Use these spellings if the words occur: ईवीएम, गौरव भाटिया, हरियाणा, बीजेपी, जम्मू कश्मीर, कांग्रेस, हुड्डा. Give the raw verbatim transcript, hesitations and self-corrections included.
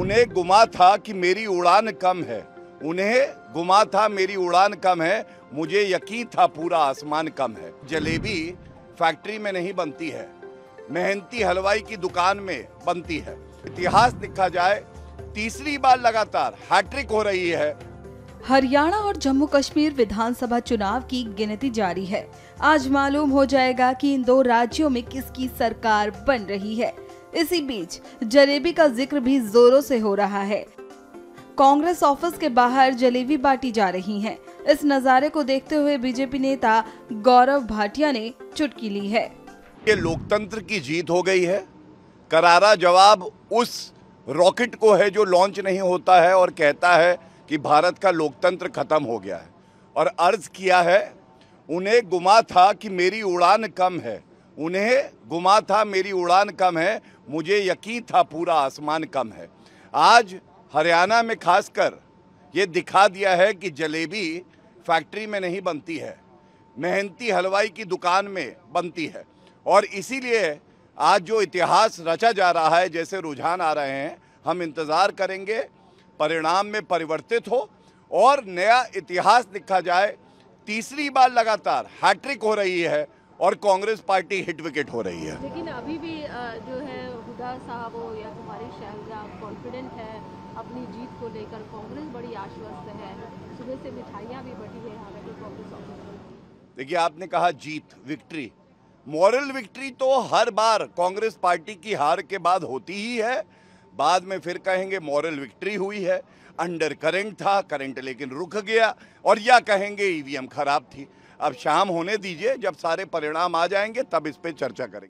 उन्हें गुमा था कि मेरी उड़ान कम है, उन्हें गुमा था मेरी उड़ान कम है, मुझे यकीन था पूरा आसमान कम है। जलेबी फैक्ट्री में नहीं बनती है, मेहनती हलवाई की दुकान में बनती है। इतिहास लिखा जाए, तीसरी बार लगातार हैट्रिक हो रही है। हरियाणा और जम्मू कश्मीर विधानसभा चुनाव की गिनती जारी है। आज मालूम हो जाएगा कि इन दो राज्यों में किसकी सरकार बन रही है। इसी बीच जलेबी का जिक्र भी जोरों से हो रहा है। कांग्रेस ऑफिस के बाहर जलेबी बांटी जा रही हैं। इस नज़ारे को देखते हुए बीजेपी नेता गौरव भाटिया ने चुटकी ली है। ये लोकतंत्र की जीत हो गई है। करारा जवाब उस रॉकेट को है जो लॉन्च नहीं होता है और कहता है कि भारत का लोकतंत्र खत्म हो गया है। और अर्ज किया है, उन्हें गुमा था कि मेरी उड़ान कम है, उन्हें गुमा था मेरी उड़ान कम है, मुझे यकीन था पूरा आसमान कम है। आज हरियाणा में खासकर ये दिखा दिया है कि जलेबी फैक्ट्री में नहीं बनती है, मेहनती हलवाई की दुकान में बनती है। और इसीलिए आज जो इतिहास रचा जा रहा है, जैसे रुझान आ रहे हैं, हम इंतज़ार करेंगे परिणाम में परिवर्तित हो और नया इतिहास लिखा जाए। तीसरी बार लगातार हैट्रिक हो रही है और कांग्रेस पार्टी हिट विकेट हो रही है। लेकिन अभी भी जो है हुड्डा साहब या तुम्हारी शहजाद कॉन्फिडेंट है अपनी जीत को लेकर, कांग्रेस बड़ी आश्वस्त है, सुबह से मिठाइयाँ भी बढ़ी है। हालांकि कांग्रेस ऑफिस, देखिए आपने कहा जीत, विक्ट्री, मॉरल विक्ट्री तो हर बार कांग्रेस पार्टी की हार के बाद होती ही है। बाद में फिर कहेंगे मॉरल विक्ट्री हुई है, अंडर करंट था, करंट लेकिन रुक गया, और या कहेंगे ईवीएम खराब थी। अब शाम होने दीजिए, जब सारे परिणाम आ जाएंगे तब इस पे चर्चा करेंगे।